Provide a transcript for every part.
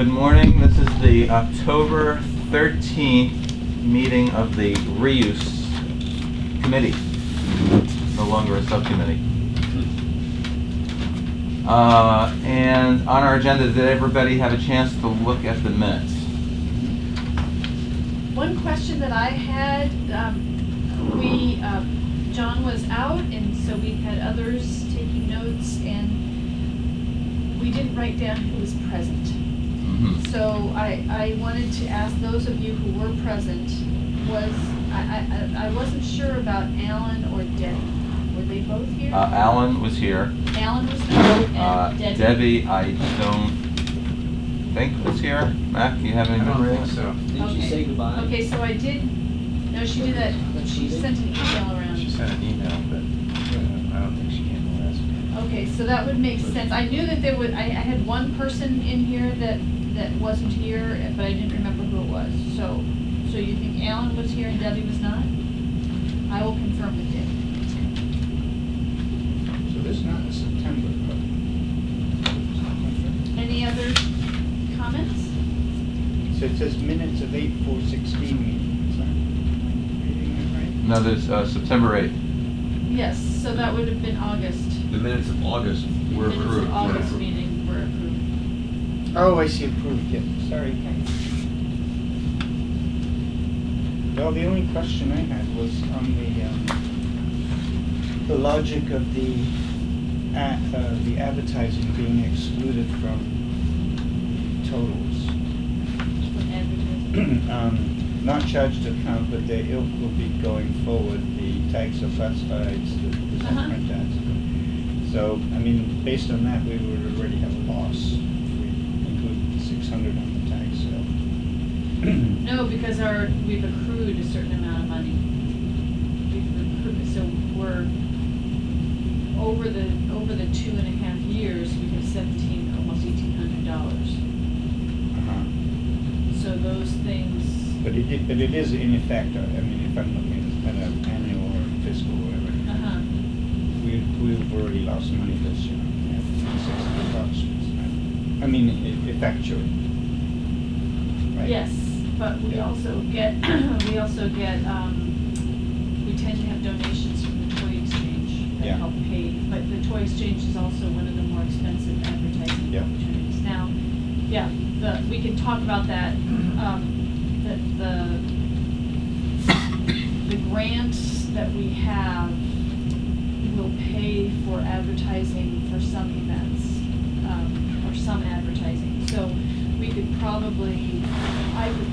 Good morning. This is the October 13th meeting of the Reuse Committee. It's no longer a subcommittee. And on our agenda, did everybody have a chance to look at the minutes? One question that I had, John was out, and so we had others taking notes, and we didn't write down who was present. Mm-hmm. So I wanted to ask those of you who were present, I wasn't sure about Alan or Debbie. Were they both here? Alan was here. Alan was here, and Debbie, I don't think was here. Mac, you have any memory? I don't think so. Did she say goodbye? Okay, so I did. No, she did that. She sent an email around. She sent an email, but I don't think she came the last minute. Okay, so that would make sense. I knew that there would. I had one person in here that wasn't here, but I didn't remember who it was. So you think Alan was here and Debbie was not? I will confirm with Debbie. So this not in September. Any other? So it says minutes of 8/4/16 meeting. Sorry. Am I reading that right? No, there's September 8th. Yes, so that would have been August. The minutes of August were approved. The minutes of August meeting were approved. Oh, I see, approved, yeah. Sorry. Well, the only question I had was on the logic of the advertising being excluded from totals. Not charged to account, but the ilk will be going forward, the tax of pesticides, the consumer tax. So, I mean, based on that, we would already have a loss if we include 600 on the tax sale. No, because we've accrued a certain amount of money. So we're over the 2.5 years, we have almost $1,800. So those things. But it is in effect. I mean, if I'm looking at an annual or fiscal or whatever, we've already lost money this year. $600. I mean, it actually. Right? Yes, but we also get we tend to have donations from the Toy Exchange that help pay. But the Toy Exchange is also one of the more expensive advertising opportunities now. Yeah. We can talk about that. The grants that we have will pay for advertising for some events or some advertising. So we could probably, I could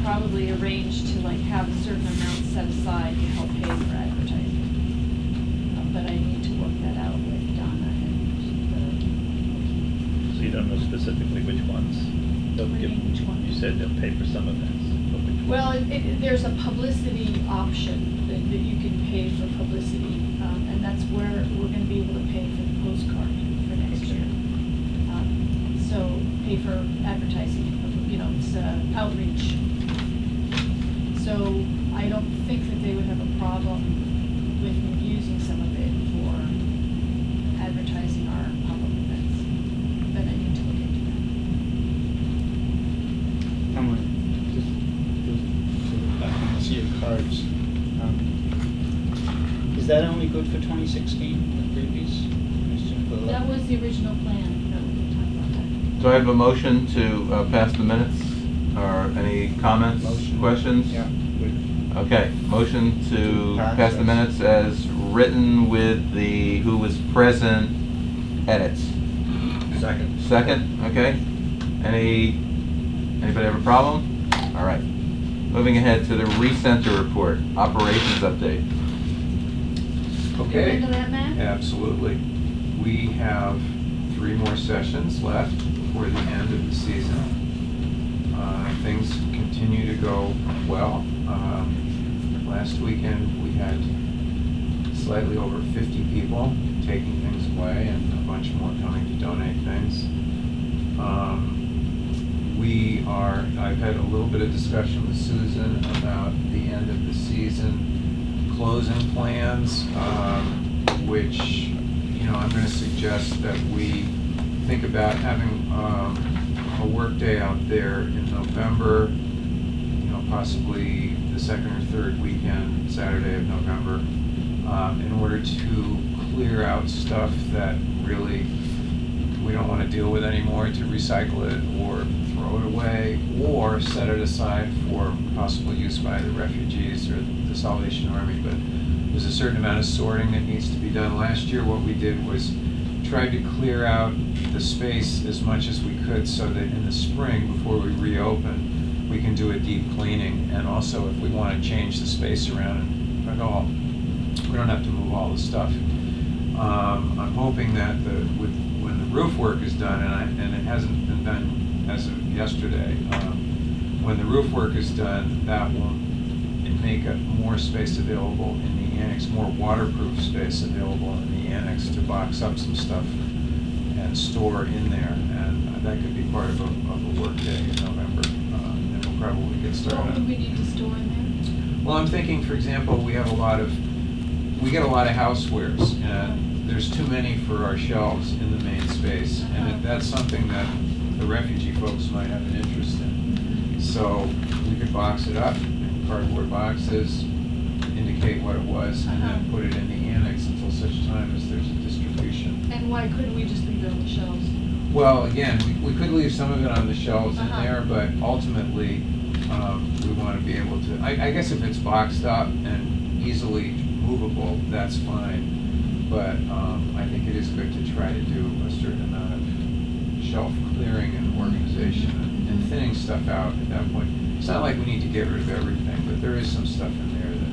arrange to like have a certain amount set aside to help pay for advertising. But I need to work that out with Donna and the. So you don't know specifically which ones. You said they'll pay for some events. Well, there's a publicity option that you can pay for publicity, and that's where we're going to be able to pay for the postcard for next year. So pay for advertising, you know, it's outreach. So I don't think that they would have a problem with using some of it for advertising our public events. But I need to look into that. Cards. Is that only good for 2016, the previous? That was the original plan. No, we can talk about that. Do I have a motion to pass the minutes? Or any comments, questions? Yeah. Okay, motion to pass the minutes as written with the who was present edits. Second. Second, okay. Anybody have a problem? All right. Moving ahead to the ReCenter report, operations update. Okay. Absolutely. We have 3 more sessions left before the end of the season. Things continue to go well. Last weekend we had slightly over 50 people taking things away and a bunch more coming to donate things. I've had a little bit of discussion with Susan about the end of the season closing plans, which, you know, I'm going to suggest that we think about having a work day out there in November, you know, possibly the second or third weekend, Saturday of November, in order to clear out stuff that really we don't want to deal with anymore, to recycle it or throw it away or set it aside for possible use by the refugees or the Salvation Army. But there's a certain amount of sorting that needs to be done. Last year what we did was tried to clear out the space as much as we could so that in the spring, before we reopen, we can do a deep cleaning. And also, if we want to change the space around at all, we don't have to move all the stuff. I'm hoping that when the roof work is done, and it hasn't been done as of yesterday, when the roof work is done, that will make more space available in the annex, more waterproof space available in the annex to box up some stuff and store in there. And that could be part of a work day in November. And we'll probably get started. What do we need to store in there? Well, I'm thinking, for example, we get a lot of housewares, and there's too many for our shelves in the main space. And that's something that the refugee folks might have an interest in. So we could box it up, cardboard boxes, indicate what it was, and then put it in the annex until such time as there's a distribution. And why couldn't we just leave it on the shelves? Well, again, we could leave some of it on the shelves in there, but ultimately we want to be able to, I guess if it's boxed up and easily movable, that's fine. But I think it is good to try to do a certain amount of shelf clearing and organization and thinning stuff out at that point. It's not like we need to get rid of everything, but there is some stuff in there that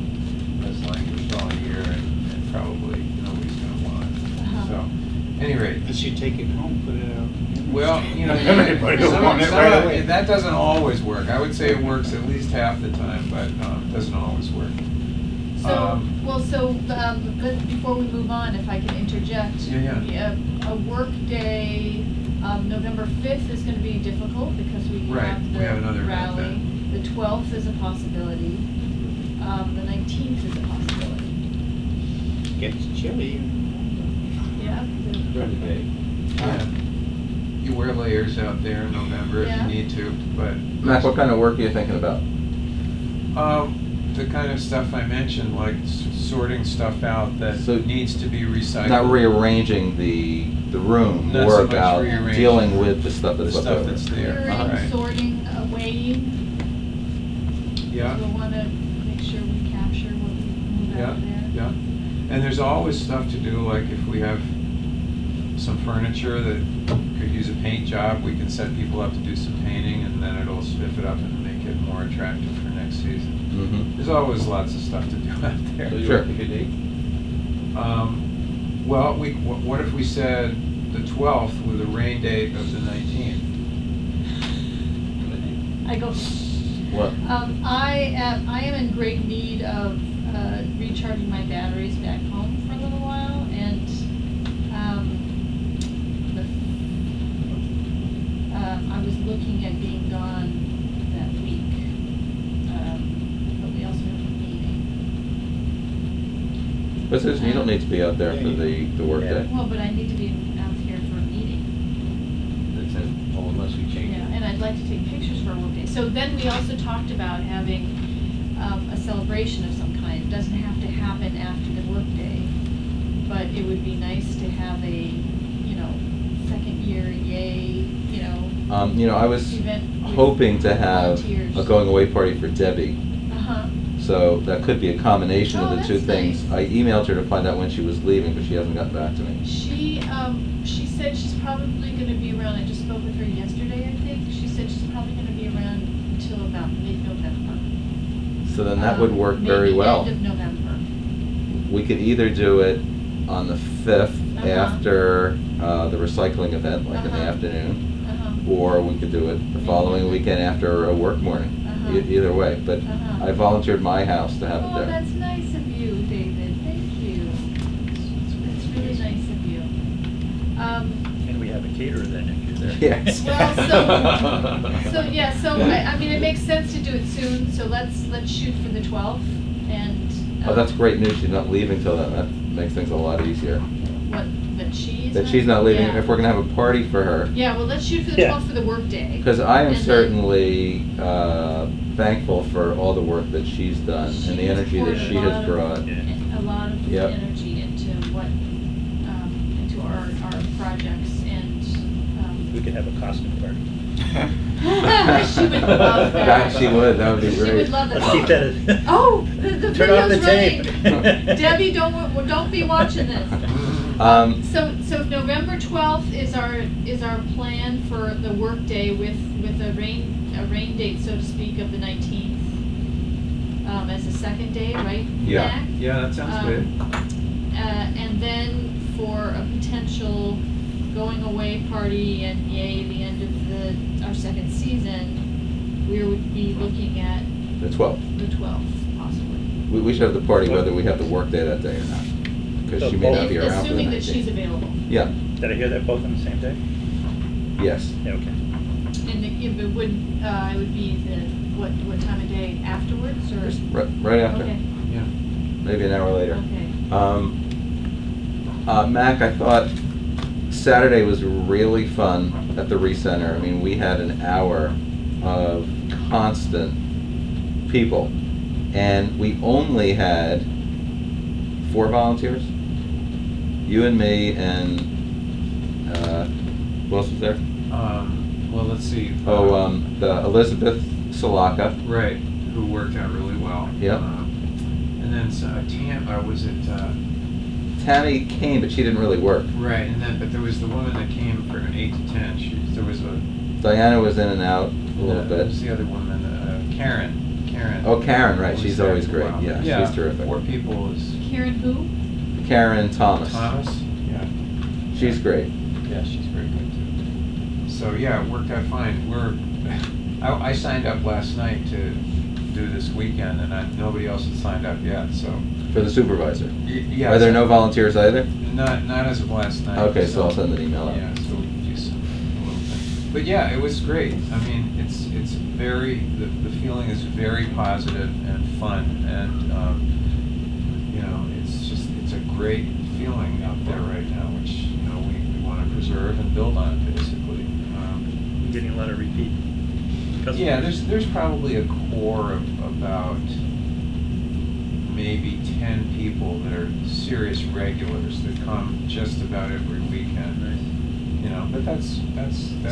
has languished all year and probably nobody's going to want. So, at any rate. Unless you take it home, put it out. Well, that doesn't always work. I would say it works at least half the time, but it doesn't always work. So, before we move on, if I can interject, a work day, November 5th is going to be difficult because we have another rally. The 12th is a possibility. The 19th is a possibility. It gets chilly. Yeah. You wear layers out there in November if you need to. But Matt, what kind of work are you thinking about? The kind of stuff I mentioned, like sorting stuff out that needs to be recycled. Not rearranging the room, more about dealing with the stuff that's left over. Clearing, sorting, weighing. Yeah. We'll want to make sure we capture what we move out of there. Yeah. And there's always stuff to do, like if we have some furniture that could use a paint job, we can set people up to do some painting, and then it'll spiff it up and make it more attractive for next season. Mm-hmm. There's always lots of stuff to do out there. So you want to pick a date? Well, what if we said the 12th with a rain date of the 19th? I go. What? I am in great need of recharging my batteries back home for a little while, and I was looking at being gone that week, but we also have a meeting. But you don't need to be out there for the work day. Well, but I need to be out here for a meeting. That's it. Well, unless we change it. And I'd like to take pictures for a work day. So then we also talked about having a celebration of some kind. It doesn't have to happen after the work day, but it would be nice to have a, second year, I was hoping to have a going away party for Debbie. So that could be a combination of the two things. Nice. I emailed her to find out when she was leaving, but she hasn't gotten back to me. She said she's probably going to be around. I just spoke with her yesterday, I think. She said she's probably going to be around until about mid-November. So then that would work very well. End of November. We could either do it on the 5th after the recycling event, like in the afternoon, or we could do it the following weekend after a work morning. Either way, but I volunteered my house to have it there. Oh, that's nice of you, David. Thank you. That's really nice of you. And we have a caterer then if you're there. Yes. Well, I mean, it makes sense to do it soon. So let's shoot for the 12th. And that's great news. She's not leaving till then. That makes things a lot easier. What? That she's not leaving yeah. If we're going to have a party for her. Yeah, well, let's shoot for the 12th for the work day. Because I am certainly thankful for all the work that she's done and the energy that she has brought. Yeah. A lot of energy into our projects. And we could have a costume party. She would love that. God, she would. That would be great. She would love that. Oh, the turn off the tape. Debbie, don't be watching this. So November 12th is our plan for the work day with a rain date, so to speak, of the 19th as a second day, right? Yeah. Back? Yeah, that sounds good. And then for a potential going away party and yay the end of our second season, we would be looking at the 12th. The 12th, possibly. We should have the party whether we have to work day that day or not, because so she may not be around. Assuming that she's available. Yeah. Did I hear that both on the same day? Yes. Yeah, okay. And it would be the what time of day afterwards, or right after? Okay. Yeah. Maybe an hour later. Okay. Mac, I thought Saturday was really fun at the ReCenter. I mean, we had an hour of constant people, and we only had 4 volunteers. You and me, and who else was there? Well, let's see. Oh, the Elizabeth Salaka. Right, who worked out really well. Yep. And then Tammy came, but she didn't really work. Right, and then but there was the woman that came from 8 to 10. Diana was in and out a little bit. There was the other woman, Karen. Oh, Karen, right? She's always great. Well. Yeah, yeah, she's terrific. 4 people is. Karen who? Karen Thomas. Thomas. Yeah. She's great. Yeah, she's very good too. So yeah, it worked out fine. I signed up last night to do this weekend, and nobody else has signed up yet. So. For the supervisor? Yeah. Are there no volunteers either? Not as of last night. Okay, so I'll send an email out. Yeah, so we can do some little thing. But yeah, it was great. I mean, it's very, the feeling is very positive and fun, and you know, it's a great feeling out there right now, which you know we want to preserve and build on basically. I'm getting a lot of repeat customers. Yeah, there's probably a core of about maybe 10 people that are serious regulars that come just about every weekend, right? You know, but that's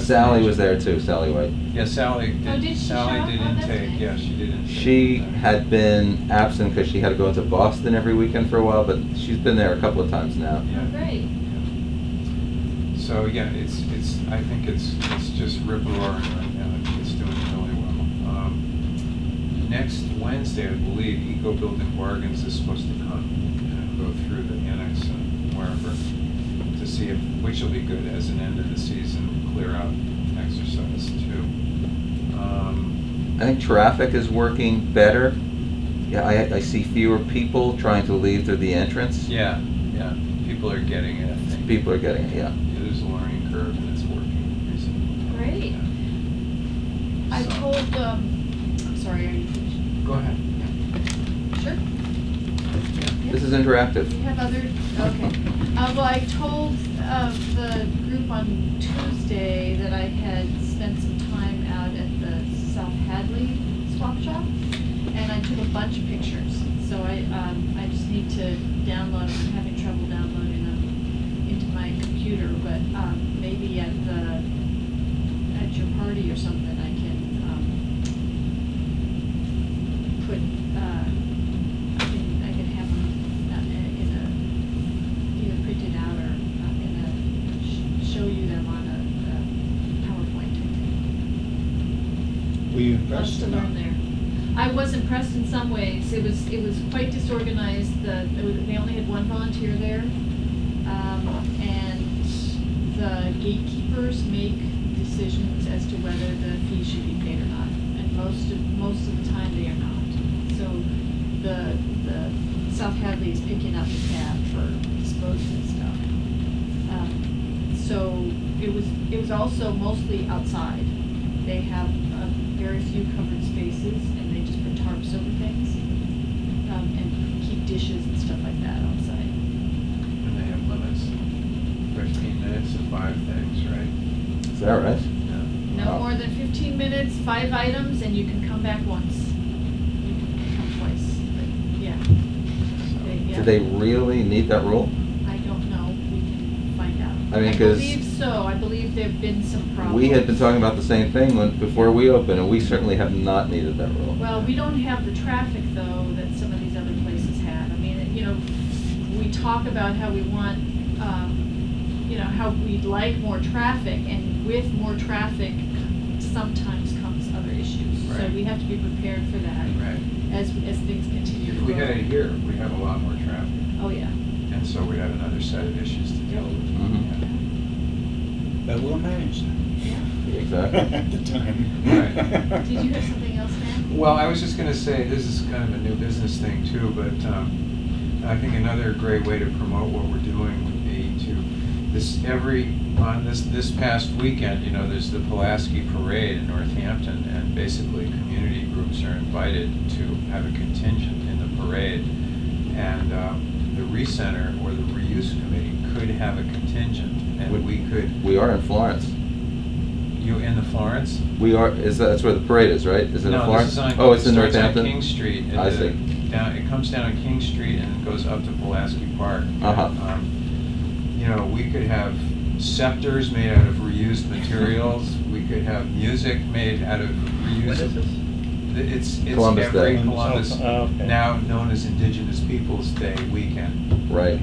Sally amazing. Was there too, Sally White. Yeah, Sally did. Oh, did she Sally did intake. Nice. Yeah, she did intake. She had been absent because she had to go into Boston every weekend for a while, but she's been there a couple of times now. Yeah. Oh, great. Yeah. So yeah, it's I think it's just rip-roaring right now. It's doing really well. Next Wednesday, I believe, Eco Building Bargains is supposed to come and go through the annex and wherever to see which will be good as an end of the season clear out exercise too. I think traffic is working better. Yeah, I see fewer people trying to leave through the entrance. Yeah, yeah. People are getting it, I think. People are getting it, yeah. Yeah, there's a learning curve and it's working reasonably. Great. Yeah. So. I told I'm sorry, are you finished? Go ahead. Sure. Yeah. This is interactive. We have other, okay. Well, I told the group on Tuesday that I had spent some time out at the South Hadley swap shop, and I took a bunch of pictures. So I just need to download them. I'm having trouble downloading them into my computer, but maybe at your party or something, I can. I can have them either printed out or in a show you them on a PowerPoint type thing. Were you impressed enough? There. I was impressed in some ways. It was quite disorganized. They only had one volunteer there, and the gatekeepers make decisions as to whether the fees should be paid or not, and most of the time they are not. So the South Hadley is picking up the tab for disposing of stuff. So it was also mostly outside. They have very few covered spaces, and they just put tarps over things and keep dishes and stuff like that outside. And they have limits. minutes and 5 things, right? Is that right? Yeah. No more than 15 minutes, 5 items, and you can come back once. You can come twice. But yeah. So yeah. Do they really need that rule? I don't know. We can find out. I mean, because I believe so. I believe there have been some problems. We had been talking about the same thing when, before we opened, and we certainly have not needed that rule. Well, we don't have the traffic, though, that some of these other places had. I mean, you know, we talk about how we want, you know, how we'd like more traffic, and with more traffic sometimes comes other issues. Right. So we have to be prepared for that as things continue to grow. We had it here. We have a lot more traffic. Oh, yeah. And so we have another set of issues to deal with. Mm-hmm. But we'll manage that. Yeah. Exactly. At the time. Right. Did you have something else, Dan? Well, I was just going to say this is kind of a new business thing, too, but I think another great way to promote what we're doing would be to this past weekend, you know, there's the Pulaski Parade in Northampton, and basically community groups are invited to have a contingent in the parade, and the ReCenter or the Reuse Committee could have a contingent, and we are in Florence. You in the Florence? We are. Is that's where the parade is, right? Is it in Florence? Oh, it's in Northampton. King Street. I see. Down, it comes down King Street and it goes up to Pulaski Park. Uh-huh. And, you know, we could have scepters made out of reused materials. We could have music made out of reused. What is this? It's Columbus every Day. Columbus, now known as Indigenous Peoples Day weekend. Right.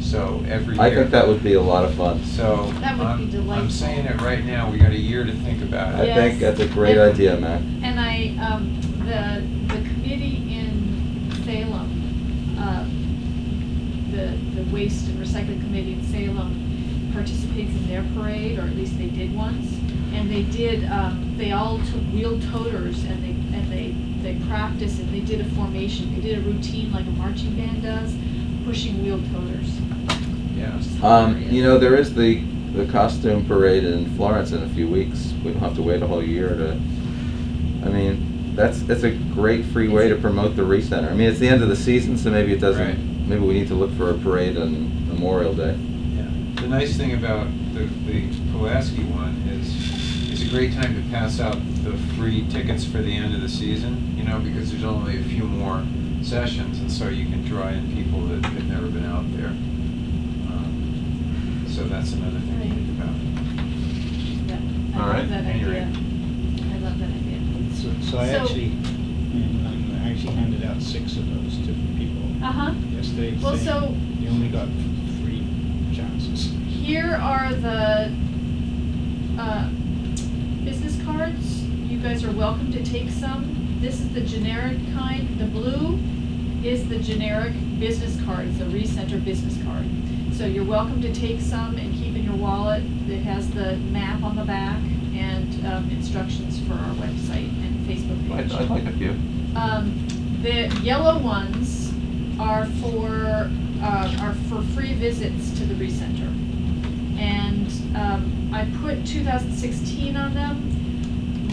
So every year. I think that would be a lot of fun. So that would be delightful. I'm saying it right now. We got a year to think about it. Yes. I think that's a great idea, Matt. And I, the committee Salem, the Waste and Recycling Committee in Salem participates in their parade, or at least they did once. And they did. They all took wheel toters, and they practiced, and they did a formation. They did a routine like a marching band does, pushing wheel toters. Yeah. You know, there is the costume parade in Florence in a few weeks. We don't have to wait a whole year to. I mean. That's a great free way to promote the ReCenter. I mean, it's the end of the season, so maybe it doesn't. Right. Maybe we need to look for a parade on Memorial Day. Yeah. The nice thing about the Pulaski one is it's a great time to pass out the free tickets for the end of the season. You know, because there's only a few more sessions, and so you can draw in people that have never been out there. So that's another thing to think about. Yeah. All right. That idea. I love that idea. So I actually handed out 6 of those to people yesterday. Well, so you only got 3 chances. Here are the business cards. You guys are welcome to take some. This is the generic kind. The blue is the generic business card. It's a ReCenter business card. So you're welcome to take some and keep in your wallet. It has the map on the back and instructions for our website and Facebook page. I'd like a few. The yellow ones are for free visits to the ReCenter, and I put 2016 on them.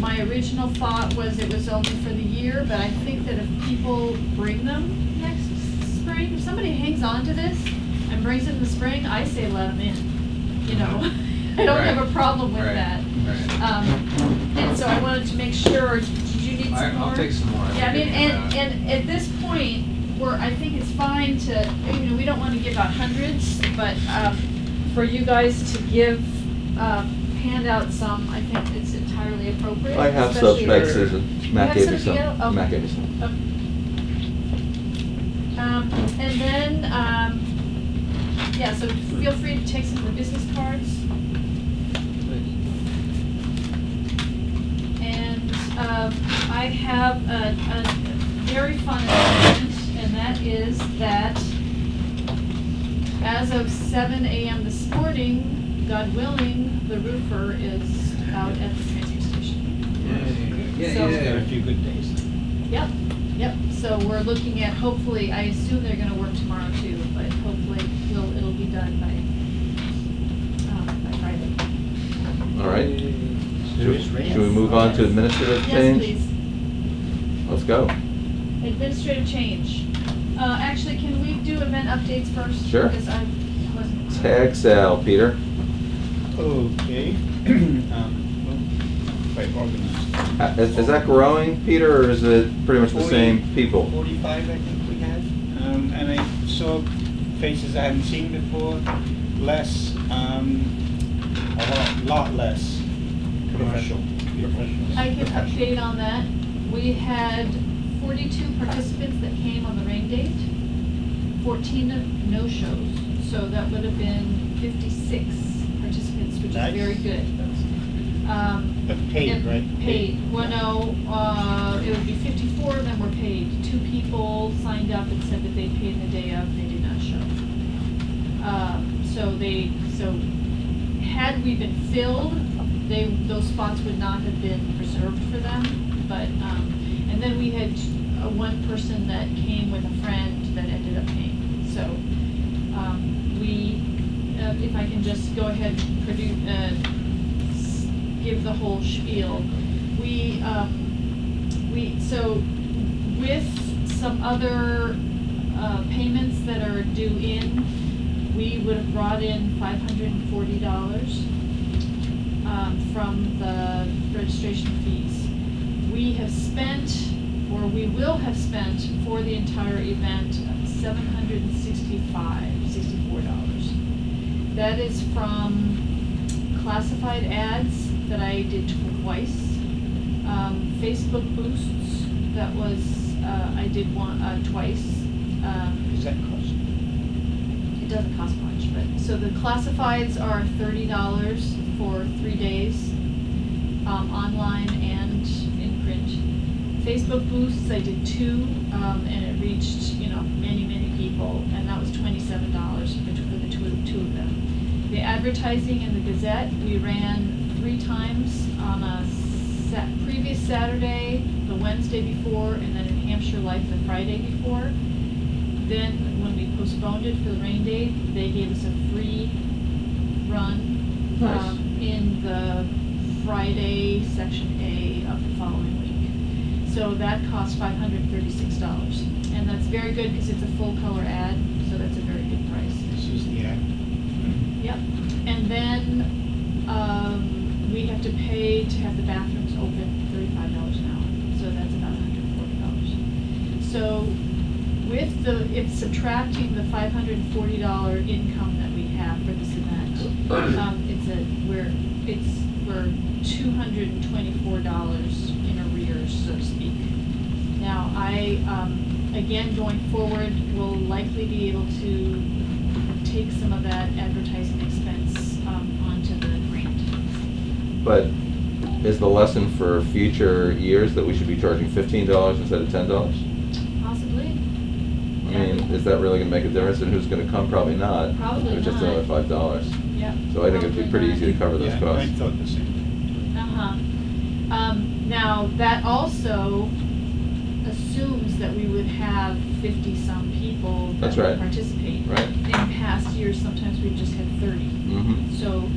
My original thought was it was only for the year, but I think that if people bring them next spring, if somebody hangs on to this and brings it in the spring, I say let them in. You know, I don't have a problem with that. Right. And so I wanted to make sure. Did you need some more? I'll take some more. Yeah, I mean, and at this point, I think it's fine to, you know, we don't want to give out hundreds, but for you guys to hand out some, I think it's entirely appropriate. I have some, Matt gave me some. Oh. Matt gave me some. Oh. And then, yeah, so feel free to take some of the business cards. I have a very fun announcement, and that is that as of 7 a.m. this morning, God willing, the roofer is out at the transfer station. Yeah, so, he's got a few good days. Yep, yep. So we're looking at, hopefully, I assume they're going to work tomorrow too, but hopefully it'll be done by Friday. All right. Should we move on to administrative change? Yes, please. Let's go. Administrative change. Actually, can we do event updates first? Sure. Because I wasn't. Tag sale, Peter. Okay. Quite organized. Is that growing, Peter, or is it pretty much 40, the same people? 45, I think we had. And I saw faces I hadn't seen before. Less, a lot less commercial. I can update on that. We had 42 participants that came on the rain date, 14 no-shows. So that would have been 56 participants, which is very good. But paid, right? Paid. Well, no, it would be 54 of them were paid. 2 people signed up and said that they paid the day of. They did not show. So had we been filled, those spots would not have been reserved for them. But and then we had one person that came with a friend that ended up paying. So if I can just go ahead and produce. Give the whole spiel. So with some other payments that are due in, we would have brought in $540 from the registration fees. We have spent, or we will have spent for the entire event, $764. That is from classified ads that I did twice, Facebook boosts that was I did one twice. Does that cost? It doesn't cost much, but so the classifieds are $30 for 3 days, online and in print. Facebook boosts I did 2, and it reached many people, and that was $27 for the two of them. The advertising in the Gazette we ran 3 times on a previous Saturday, the Wednesday before, and then in Hampshire Life the Friday before. Then when we postponed it for the rain date, they gave us a free run in the Friday Section A of the following week. So that cost $536, and that's very good because it's a full color ad, so that's a very good price. This is the ad. Yep, and then we have to pay to have the bathrooms open, $35 an hour, so that's about $140. So with it's subtracting the $540 income that we have for this event, we're $224 in arrears, so to speak. Now I again going forward will likely be able to take some of that advertising expense onto the grant. But is the lesson for future years that we should be charging $15 instead of $10? Possibly. I mean, is that really going to make a difference in who's going to come? Probably not. Probably not. Just another $5. Yeah. So I think it'd be pretty easy to cover those costs. I thought the same thing. Now that also assumes that we would have 50-some people that would participate. Right. In past years, sometimes we've just had 30. Mm-hmm. So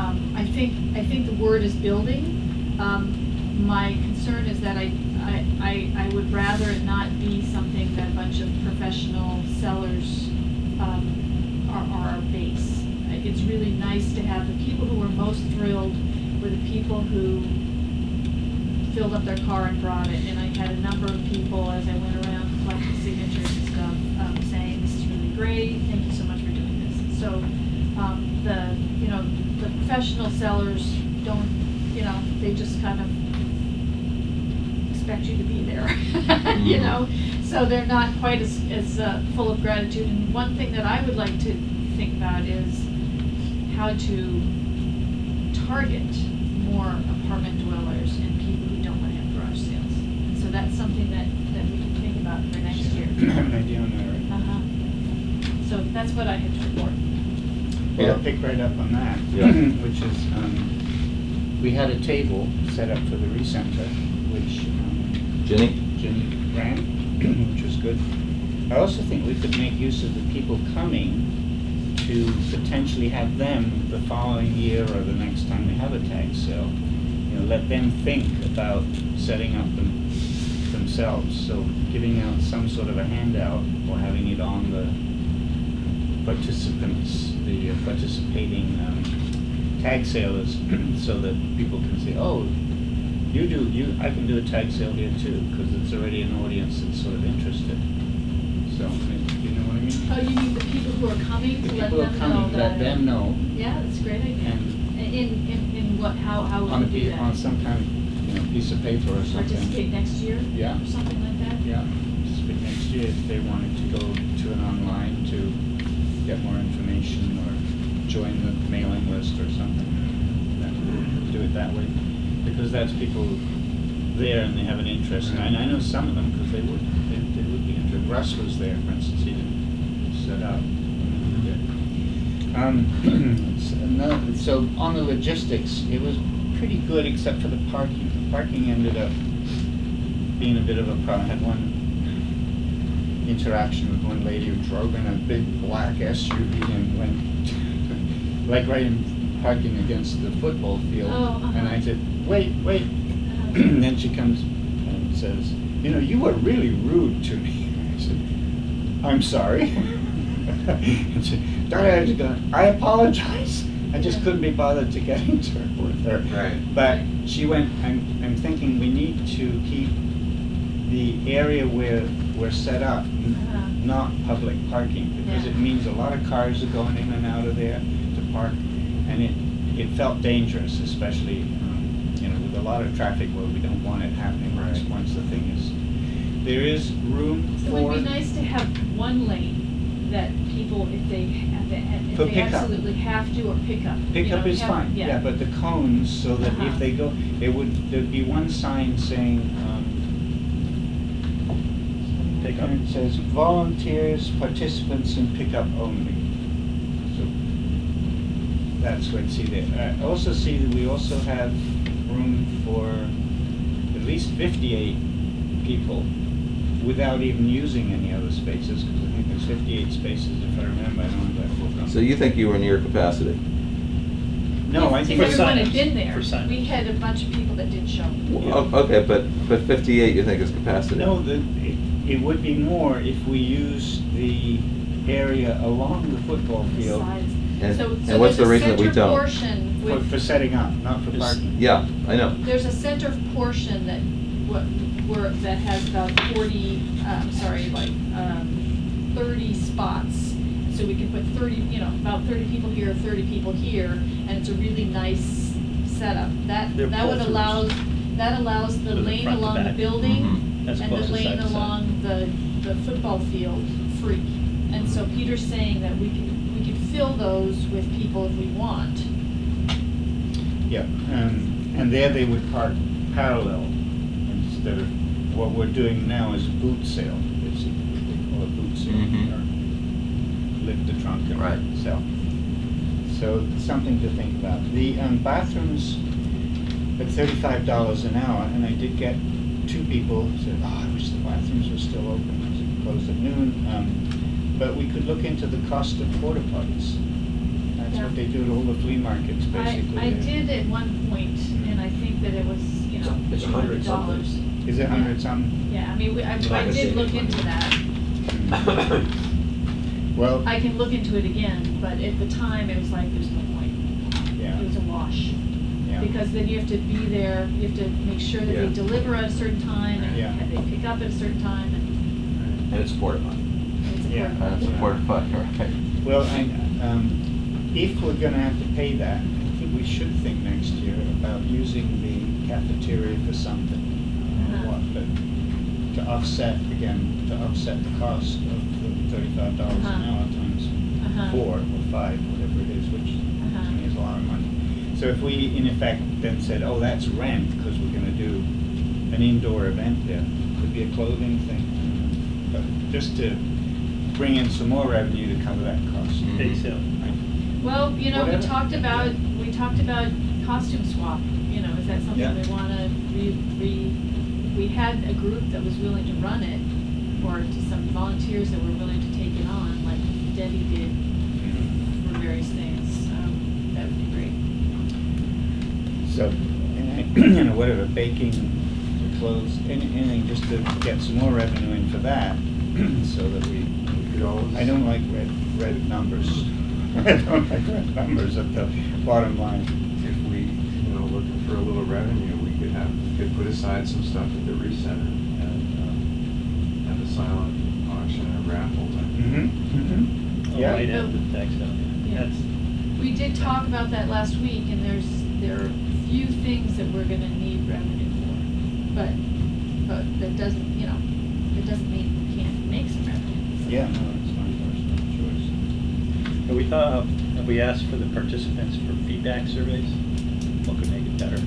I think the word is building. My concern is that I would rather it not be something that a bunch of professional sellers are our base. It's really nice to have the people who are most thrilled were the people who filled up their car and brought it, and I had a number of people as I went around collecting signatures and stuff saying, "This is really great. Thank you so much for doing this." So the professional sellers don't, they just kind of expect you to be there, So they're not quite as full of gratitude. And one thing that I would like to think about is how to target more apartment dwellers and people who don't want to have garage sales. And so that's something that we can think about for next year. I have an idea on that, right? So that's what I had to report. Well, I'll pick right up on that, which is we had a table set up for the ReCenter, which Jenny ran, which was good. I also think we could make use of the people coming to potentially have them the following year or the next time they have a tag sale. Let them think about setting up themselves. So giving out some sort of a handout or having it on the participating tag sale is so that people can say, oh, I can do a tag sale here too, because it's already an audience that's sort of interested. So, you know what I mean? Oh, you mean the people who are coming, let them know. Yeah, that's a great idea. And in what, how would you do that? On some kind of piece of paper or something. Participate next year? Yeah. Or something like that? Yeah, participate next year if they wanted to go to an online to get more information or join the mailing list or something. Do it that way. Because that's people there and they have an interest. And I know some of them because they would be interested. Russ was there, for instance. He didn't set up. So on the logistics, it was pretty good except for the parking. The parking ended up being a bit of a problem. I had one interaction with one lady who drove in a big black SUV and went like right in parking against the football field. Oh, and I said, wait. And then she comes and says, you know, you were really rude to me. And I said, I'm sorry. And she, I apologize. I just couldn't be bothered to get into it with her. Right. But she went, I'm thinking we need to keep the area where we're set up not public parking, because it means a lot of cars are going in and out of there to park. And it felt dangerous, especially with a lot of traffic where we don't want it happening once the thing is. There is room for... It would be nice to have one lane that people, if they absolutely have to, or pick up. Pick up is fine, yeah, but the cones, so that if they go, there'd be one sign saying, pick up. It says, volunteers, participants, and pick up only. That's what I see there. I also see that we also have room for at least 58 people without even using any other spaces, because I think there's 58 spaces if I remember. I don't have that full number. So you think you were near capacity? No, I think everyone had been there. We had a bunch of people that didn't show up. Well, okay, but 58 you think is capacity? No, it would be more if we used the area along the football field. And what's the reason that we don't? For setting up, not for parking. Yeah, I know. There's a center portion that has about 30 spots. So we can put 30, about 30 people here, 30 people here, and it's a really nice setup. That allows the lane along the building and the lane along the football field free. And so Peter's saying that we can fill those with people if we want. Yeah, and there they would park parallel instead of what we're doing now is boot sale, basically. They call it boot sale, or lift the trunk and sell. So something to think about. The bathrooms at $35 an hour, and I did get two people who said, "Oh, I wish the bathrooms were still open because it closed at noon." But we could look into the cost of porta potties. That's what they do at all the flea markets, basically. I did at one point, and I think that it was, it's $100. Is it $100 something? Yeah, I mean, I did look into that. Well, I can look into it again, but at the time it was like, there's no point. Yeah. It was a wash. Yeah. Because then you have to be there, you have to make sure that they deliver at a certain time, and they pick up at a certain time. And it's porta potty. Yeah, that's a porta potty, right? Well, if we're going to have to pay that, I think we should think next year about using the cafeteria for something, but to offset the cost of the $35 an hour times 4 or 5, whatever it is, which to me is a lot of money. So if we, in effect, then said, "Oh, that's rent," because we're going to do an indoor event there, could be a clothing thing, but just to bring in some more revenue to cover that cost. Well, whatever. we talked about costume swap. Is that something we want to we had a group that was willing to run it, or to some volunteers that were willing to take it on, like Debbie did for various things. That would be great. So, whatever, baking, clothes, anything, just to get some more revenue in for that, so that we. I don't like red numbers. I don't like red numbers at the bottom line. If we, you know, looking for a little revenue, we could have, put aside some stuff at the ReCenter and have a silent auction or raffle. Yeah. Right after the tax down. Yeah. We did talk about that last week, and there are few things that we're going to need revenue for, but that doesn't, you know, it doesn't mean we can't make some revenue. So. Yeah, no, it's not a personal choice. But we thought if we asked for the participants for feedback surveys, what could make it better?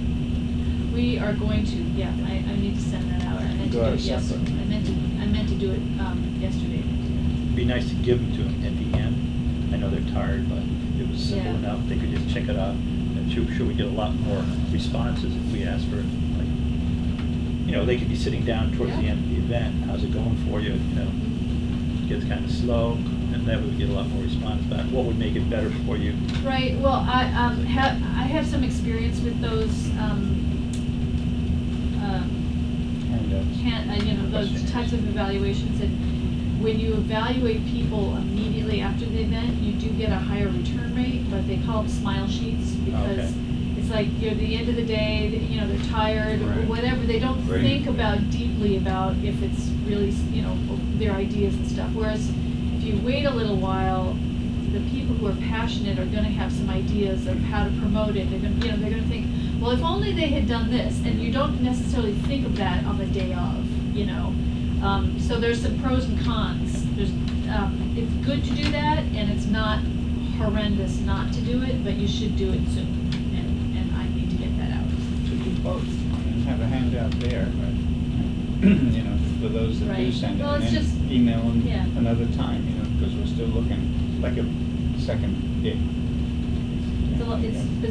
We are going to. Yeah, I need to send that out. I meant to do it yesterday. I meant to do it yesterday. It'd be nice to give them to them at the end. I know they're tired, but it was simple enough. They could just check it out. And sure, we get a lot more responses if we ask for, like, you know, they could be sitting down towards the end of the event. How's it going for you? You know, it gets kind of slow, and that would get a lot more response back. What would make it better for you? Right. Well, I have some experience with those those types of evaluations. And when you evaluate people immediately after the event, you do get a higher return rate, but they call them smile sheets because it's like, you know, at the end of the day, you know, they're tired or whatever. They don't think about deeply about if it's really, you know, their ideas and stuff. Whereas if you wait a little while, the people who are passionate are going to have some ideas of how to promote it. They're going to, you know, they're going to think, well, if only they had done this, and you don't necessarily think of that on the day of, you know. So there's some pros and cons. There's, it's good to do that, and it's not horrendous not to do it, but you should do it soon, and I need to get that out. So do both. And have a handout there, you know, for those that do send it, and just email them another time, you know, because we're still looking like a second day. So but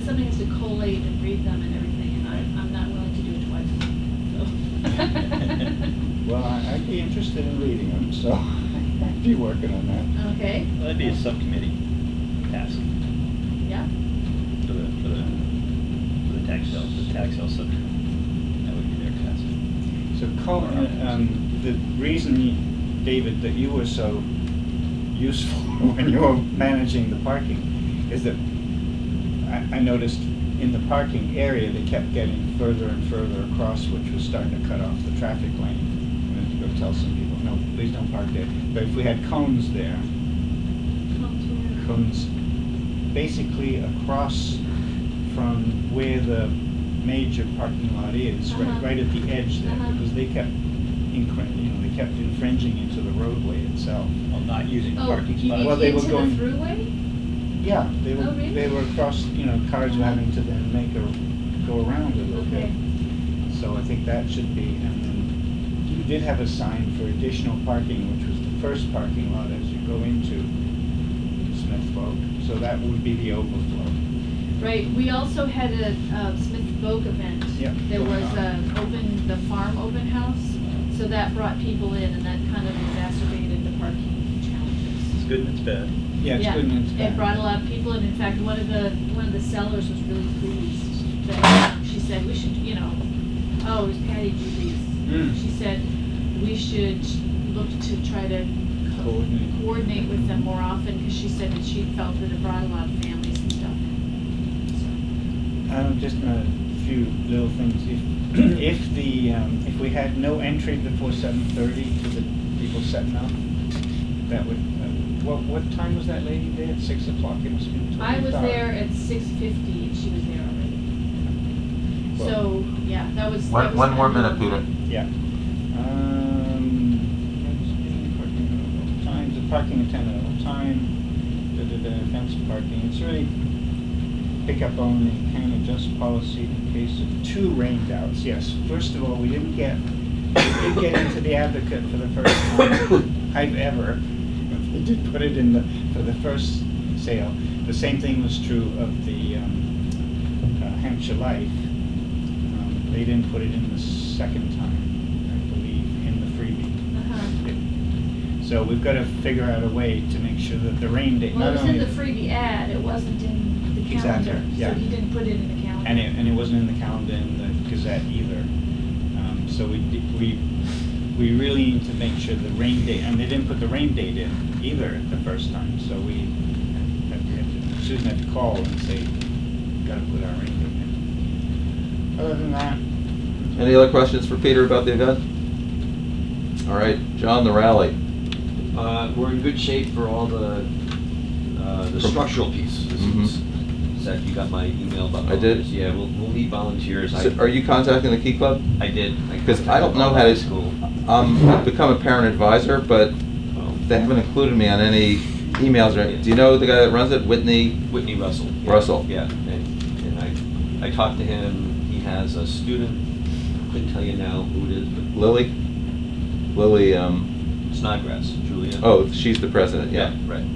somebody has to collate and read them and everything, and I'm not willing to do it twice. So. Well, I'd be interested in reading them, so I'd be working on that. Okay. Well, that'd be a subcommittee task. Yeah. For the tax sale subcommittee. That would be their task. So, Colin, the reason, David, that you were so useful when you were managing the parking is that I noticed in the parking area they kept getting further and further across, which was starting to cut off the traffic lane. Tell some people, no, please don't park there. But if we had cones there, cones basically across from where the major parking lot is, right at the edge there, because they kept, they kept infringing into the roadway itself. Well, not using the parking spot. Well, they were going the thruway. Yeah, they were. Oh, really? They were across. You know, cars were having to then make a go around a little bit. So I think that should be. We did have a sign for additional parking, which was the first parking lot as you go into Smith Vogue. So that would be the overflow. Right. We also had a Smith Vogue event. Yeah. There was the farm open house. So that brought people in, and that kind of exacerbated the parking challenges. It's good and it's bad. Yeah, it's good and it's bad. It brought a lot of people in. In fact, one of the sellers was really pleased that she said we should, you know, it was Patty Judy's. She said we should look to try to coordinate with them more often, because she said that she felt that it brought a lot of families and stuff. So. Just a few little things. If we had no entry before 7:30 to the people setting up, that would. What time was that lady there? At 6 o'clock. It must be. I was there at 6:50, and she was there already. So, yeah, that was... One more minute, Peter. Yeah. The parking attendant all the time, the fence parking. It's really pick up only, can adjust policy in case of two rain doubts. Yes, first of all, we didn't get into the advocate for the first time I've ever. They did put it in for the first sale. The same thing was true of the Hampshire Life. They didn't put it in the second time, I believe, in the freebie. So we've got to figure out a way to make sure that the rain date. Well, it was in the freebie ad. It wasn't in the calendar. Exactly. Yeah. So you didn't put it in the calendar. And it wasn't in the calendar in the Gazette either. So we really need to make sure the rain date. And they didn't put the rain date in either the first time. So we had to, Susan had to call and say, done with our equipment. Other than that. Any other questions for Peter about the event? All right, John, the rally. We're in good shape for all the structural piece. Seth, you got my email about volunteers. I did. Yeah, we'll need volunteers. So are you contacting the Key Club? I did. Because I don't know how to school. I've become a parent advisor, but they haven't included me on any emails or anything. Do you know the guy that runs it, Whitney? Whitney Russell. Yeah. Russell. Yeah, and I talked to him. He has a student. I couldn't tell you now who it is. But Lily? Lily, Snodgrass, Julia. Oh, she's the president, yeah. Yeah, right.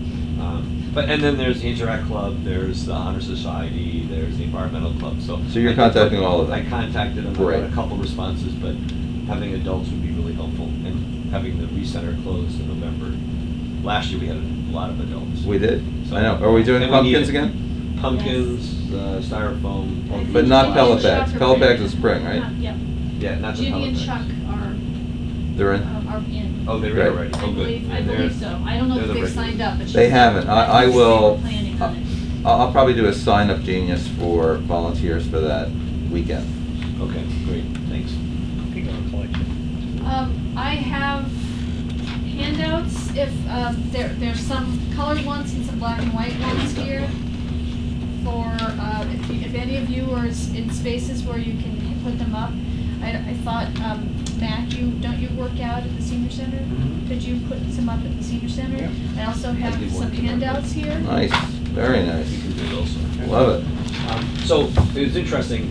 And then there's the Interact Club, there's the Honor Society, there's the Environmental Club. So you're contacting all of them? I contacted them. Great. I got a couple responses, but having adults would be really helpful. And having the ReCenter closed in November. Last year we had a lot of adults. We did. So I know. Are we doing pumpkins again? Pumpkins, yes. Styrofoam. Pumpkins, but not pellet bags. Pellet bags in spring, right? Yeah. Yeah, not the pellet bags. Judy and Chuck are... They're in? Are in. Oh, they're in already. Oh, good. I believe so. I don't know if they've signed up. But they haven't. I will. I'll probably do a sign up genius for volunteers for that weekend. Okay, great. Thanks. I have handouts. If there's some colored ones and some black and white ones here. For if any of you are in spaces where you can put them up. I thought, Matt, don't you work out at the senior center? Could you put some up at the senior center? Yeah. I also have some handouts here. Nice, very nice. You can do it also. Okay. Love it. So it was interesting.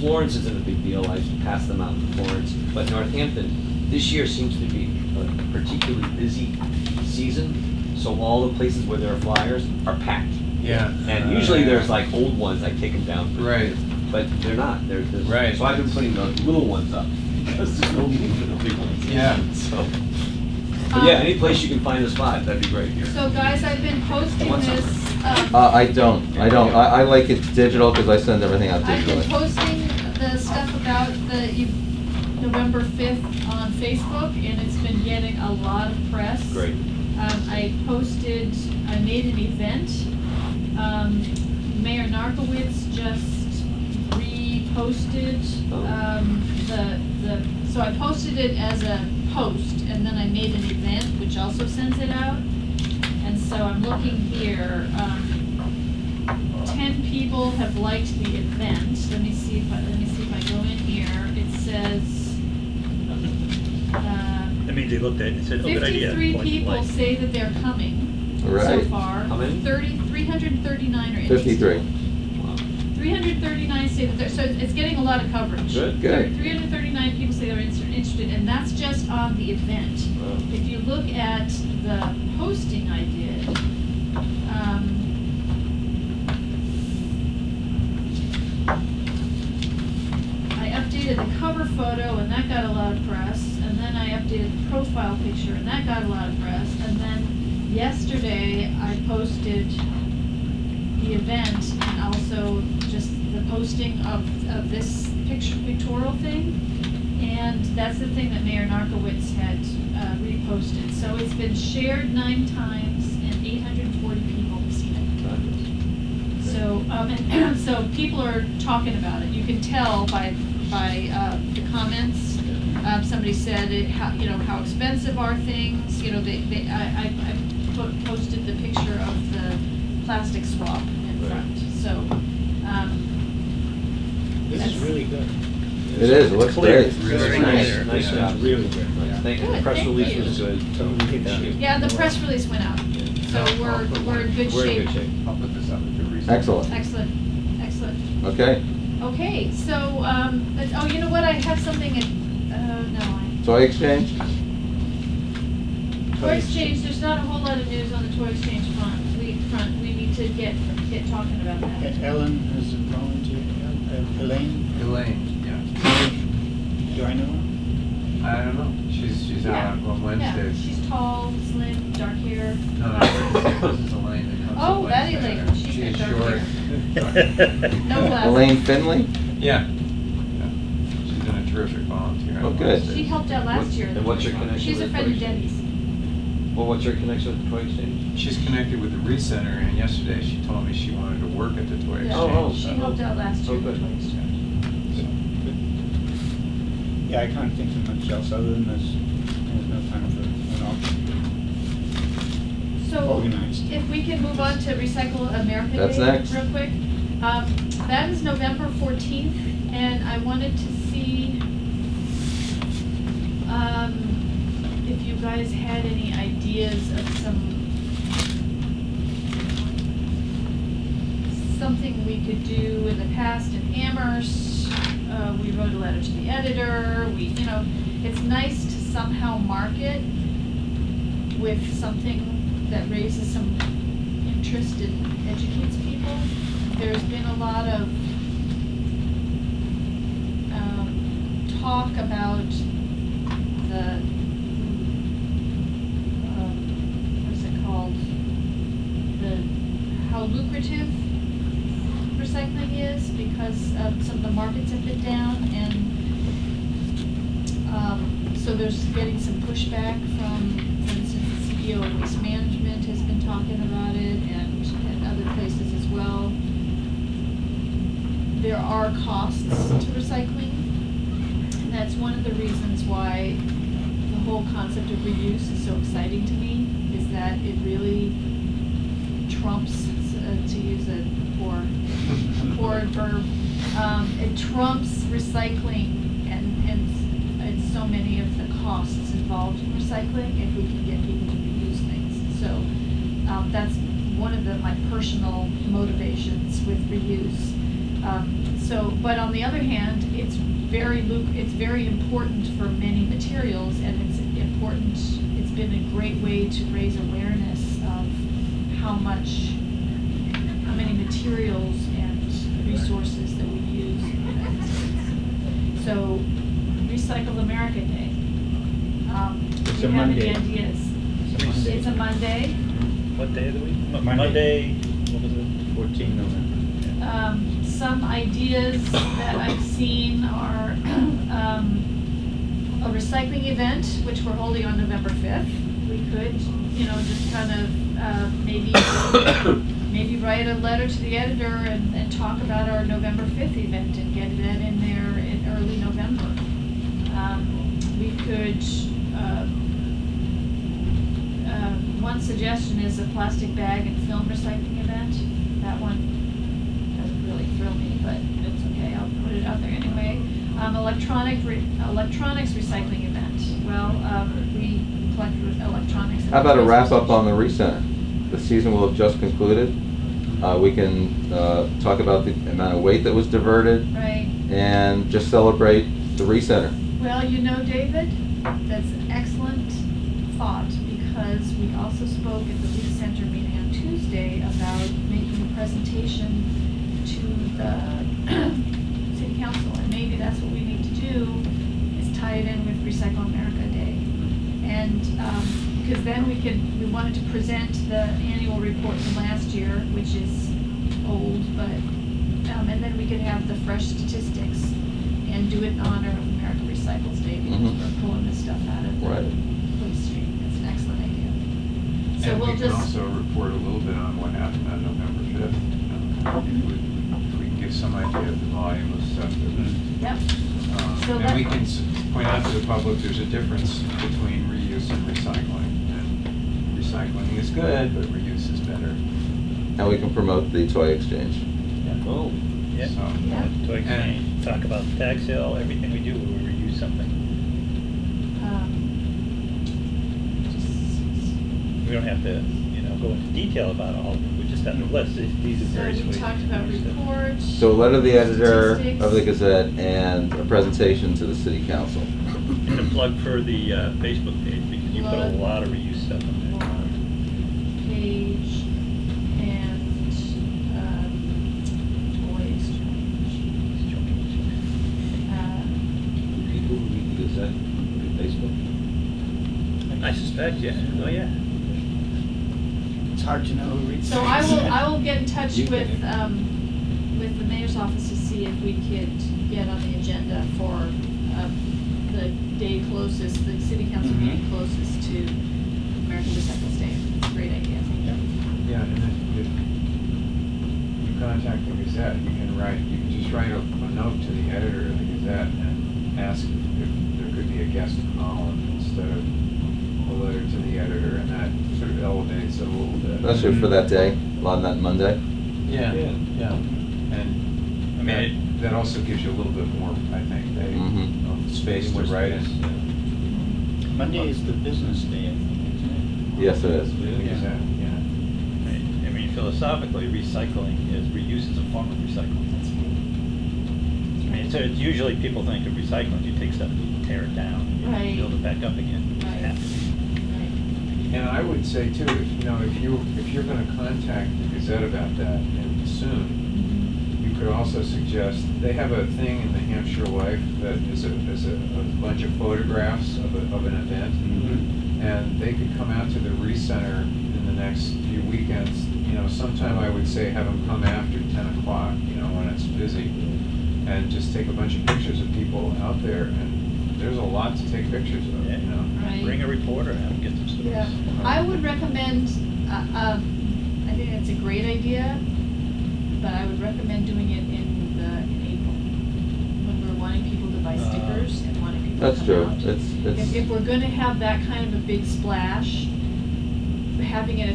Florence isn't a big deal. I passed them out in Florence, but Northampton this year seems to be a particularly busy season. So all the places where there are flyers are packed. Yeah. And usually there's like old ones. I take them down. For years. But they're not. They're right. So I've been putting the little ones up because there's no need for the big ones. Yeah. So. But yeah, any place you can find a spot, that'd be great here. So guys, I've been posting this. I don't. I like it digital because I send everything out digitally. I've been posting the stuff about the November 5th on Facebook, and it's been getting a lot of press. Great. I made an event. Mayor Narkowitz just posted so I posted it as a post, and then I made an event which also sends it out. And so I'm looking here. 10 people have liked the event. Let me see if I go in here. It says. That means they looked at it and said, "Oh, good idea." 53 people say that they're coming so far. How many? 339 are interested. 53. 339 say that so it's getting a lot of coverage. Good. 339 people say they're interested, and that's just on the event. Wow. If you look at the posting I did, I updated the cover photo, and that got a lot of press, and then I updated the profile picture, and that got a lot of press, and then yesterday I posted the event and also just the posting of this pictorial thing, and that's the thing that Mayor Narkowitz had reposted. So it's been shared 9 times and 840 people have seen it. So so people are talking about it. You can tell by the comments. Somebody said how expensive are things. I posted the picture of the plastic swap in front. So this is really good. It is. It looks clear. It's really nice. Nice job. Really good. Thank you. The press release was good. Yeah, the press release went out. So we're in good shape. I'll put this up with the reason. Excellent. Excellent. Excellent. Okay. Okay. So oh, you know what? I have something. Toy Exchange. Toy Exchange. There's not a whole lot of news on the Toy Exchange front. We need to get talking about that. And Ellen has volunteered. Elaine. Yeah. Do I know her? I don't know. She's out on Wednesdays. Yeah. She's tall, slim, dark hair. No, this is Elaine. Oh, that Elaine. She's short. No glasses. Elaine Finley. Yeah. She's been a terrific volunteer. Oh, good. She helped out last year. And what's your connection? She's a friend of Debbie's. Well, what's your connection with the Toy Exchange? She's connected with the ReCenter, and yesterday she told me she wanted to work at the Toy Exchange. Oh, she helped out last year. Good. Yeah, I can't think of much else other than this. There's no time for an option. So, organized. If we can move on to Recycle America Day. That's next. Real quick. That is November 14th, and I wanted to see if you guys had any ideas of something we could do in the past in Amherst. We wrote a letter to the editor. You know, it's nice to somehow mark it with something that raises some interest and educates people. There's been a lot of talk about the, what's it called? How lucrative recycling is, because some of the markets have been down, and so there's getting some pushback from, for instance, the CEO of Waste Management has been talking about it, and other places as well. There are costs to recycling, and that's one of the reasons why the whole concept of reuse is so exciting to me, is that it really trumps, to use a poor verb, it trumps recycling and so many of the costs involved in recycling if we can get people to reuse things. So that's one of my personal motivations with reuse. But on the other hand, it's very important for many materials, and it's important. It's been a great way to raise awareness of how many materials and resources that we use in the United States. So, Recycle America Day. It's a Monday. Any ideas? It's a Monday. What day of the week? Monday. What was it? 14 November. Yeah. Some ideas that I've seen are a recycling event, which we're holding on November 5th. We could, just kind of maybe write a letter to the editor and talk about our November 5th event and get that in there in early November. We could. One suggestion is a plastic bag and film recycling event. That one doesn't really thrill me, but it's okay. I'll put it out there anyway. Electronics recycling event. Well, we collect electronics. How about a wrap up on the ReCenter? The season will have just concluded. We can talk about the amount of weight that was diverted, right, and just celebrate the ReCenter. Well, David, that's an excellent thought. Because we also spoke at the ReCenter meeting on Tuesday about making a presentation to the City Council, and maybe that's what we need to do, is tie it in with Recycle America Day, and because then we wanted to present the annual report from last year, which is old, but and then we could have the fresh statistics and do it in honor of America Recycles Day, because we're pulling this stuff out of the waste stream. So and we can also report a little bit on what happened on November 5th. If we can give some idea of the volume of stuff that was. Yep. And we can point out to the public there's a difference between reuse and recycling. And recycling is good, but reuse is better. And we can promote the Toy Exchange. Yeah. Oh. Yeah. So, yeah. Toy Exchange. Talk about the tag sale, everything we do, we reuse something. We don't have to, go into detail about all of them. We just have the list. These are various ways. So we talked about reports. So a letter to the editor of the Gazette and a presentation to the City Council. And a plug for the Facebook page, because you put a lot of reuse stuff on there. Page and Toy Exchange. People who read the Gazette on Facebook. I suspect, yeah. Oh yeah. Hard to know who reads. So I will get in touch with the mayor's office to see if we could get on the agenda for the city council meeting closest to American Recycles Day. Great idea. Yeah, and if you contact the Gazette, you can write, you can just write a note to the editor of the Gazette and ask if there could be a guest column instead of a letter to the editor, and that sort of elevates it a little bit. That's good for that day, on that Monday. Yeah, yeah, yeah. And I mean, that also gives you a little bit more, I think, they, space to write it. Monday is the business day, I think, isn't it? Yes, it is. Yeah. Exactly. Yeah. I mean, philosophically, recycling is reuse as a form of recycling. I mean, so it's usually people think of recycling, you take stuff, you tear it down, you build it back up again. Right. Yeah. Right. And I would say too, if, you know, if you're going to contact the Gazette about that, and soon, could also suggest, they have a thing in the Hampshire Life that is a bunch of photographs of an event, and they could come out to the ReCenter in the next few weekends. You know, sometime I would say have them come after 10 o'clock, you know, when it's busy, and just take a bunch of pictures of people out there, and there's a lot to take pictures of, you know. Right. Bring a reporter and have them get some stories. Yeah. I would recommend, I think that's a great idea, but I would recommend doing it in April, when we're wanting people to buy stickers and wanting people to come out. That's true. If we're going to have that kind of a big splash, having it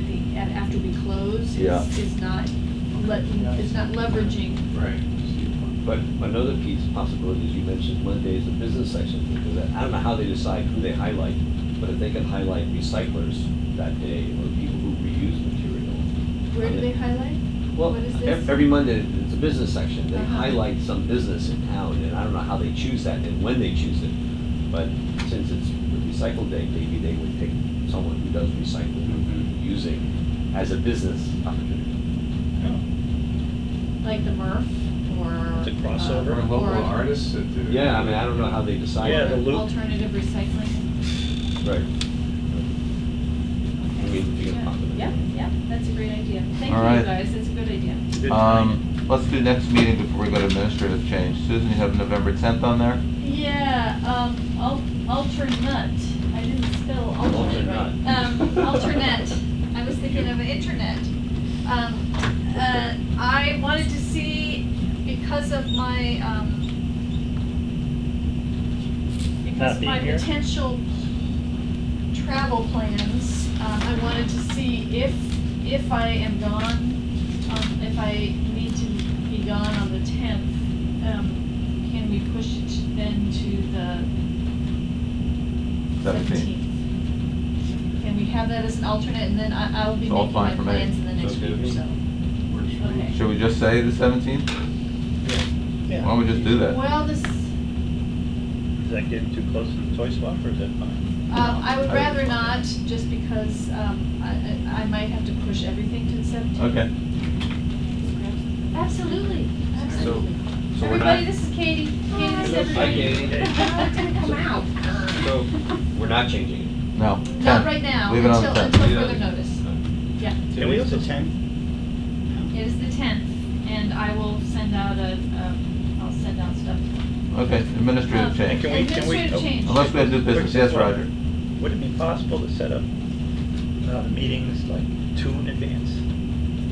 after we close is not leveraging. Right. But another piece possibility is you mentioned Monday is the business section, because I don't know how they decide who they highlight, but if they can highlight recyclers that day or people who reuse material. Where do they highlight? Well, every Monday it's a business section. They highlight some business in town, and I don't know how they choose that and when they choose it. But since it's the Recycle Day, maybe they would pick someone who does recycling using as a business opportunity. Yeah. Like the Murph, or the crossover, or local artists that do. Yeah, I mean, I don't know how they decide. Yeah, the loop. Alternative recycling. Right. Yeah, that's a great idea. Thank you guys, that's a good idea. Good let's do next meeting before we go to administrative change. Susan, you have November 10th on there? Yeah, alternate. I didn't spell alternate right. Alternate. I was thinking of internet. I wanted to see, because of my potential travel plans, I wanted to see if I am gone, if I need to be gone on the 10th, can we push it then to the 17th? Can we have that as an alternate, and then I'll be making my plans in the next week or so? Okay. Should we just say the 17th? Yeah. Why don't we just do that? Well, this... Is that getting too close to the toy swap, or is that fine? I would rather not, just because I might have to push everything to the 17th. Okay. Absolutely. Absolutely. So everybody, this is Katie. Katie, this is everybody. Hi, Katie. It's going to come out. So we're not changing it. No. Not right now. Leave it on until further notice. Yeah. Can we use the 10th? It is the 10th, and I will send out I'll send out stuff. Okay. Administrative change. Can we, unless we have new business. Yes, Roger. Would it be possible to set up meetings like 2 in advance